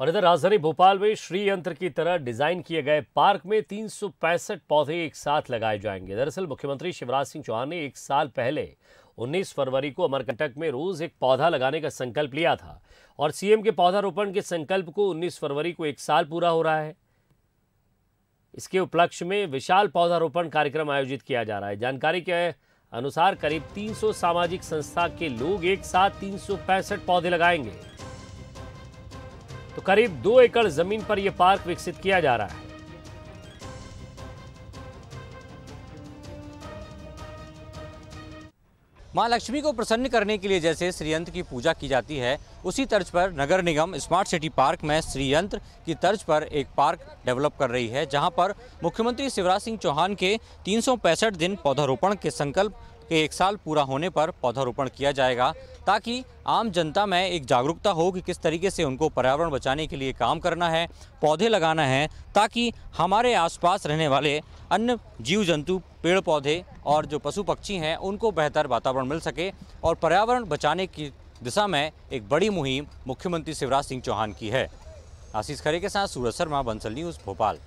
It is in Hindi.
और इधर राजधानी भोपाल में श्रीयंत्र की तरह डिजाइन किए गए पार्क में 365 पौधे एक साथ लगाए जाएंगे। दरअसल मुख्यमंत्री शिवराज सिंह चौहान ने एक साल पहले 19 फरवरी को अमरकंटक में रोज एक पौधा लगाने का संकल्प लिया था और सीएम के पौधारोपण के संकल्प को 19 फरवरी को एक साल पूरा हो रहा है। इसके उपलक्ष्य में विशाल पौधारोपण कार्यक्रम आयोजित किया जा रहा है। जानकारी के अनुसार करीब 300 सामाजिक संस्था के लोग एक साथ 365 पौधे लगाएंगे, तो करीब 2 एकड़ जमीन पर यह पार्क विकसित किया जा रहा है। मां लक्ष्मी को प्रसन्न करने के लिए जैसे श्रीयंत्र की पूजा की जाती है, उसी तर्ज पर नगर निगम स्मार्ट सिटी पार्क में श्रीयंत्र की तर्ज पर एक पार्क डेवलप कर रही है, जहां पर मुख्यमंत्री शिवराज सिंह चौहान के 365 दिन पौधारोपण के संकल्प के एक साल पूरा होने पर पौधारोपण किया जाएगा, ताकि आम जनता में एक जागरूकता हो कि किस तरीके से उनको पर्यावरण बचाने के लिए काम करना है, पौधे लगाना है, ताकि हमारे आसपास रहने वाले अन्य जीव जंतु, पेड़ पौधे और जो पशु पक्षी हैं उनको बेहतर वातावरण मिल सके। और पर्यावरण बचाने की दिशा में एक बड़ी मुहिम मुख्यमंत्री शिवराज सिंह चौहान की है। आशीष खरे के साथ सूरज शर्मा, बंसल न्यूज़, भोपाल।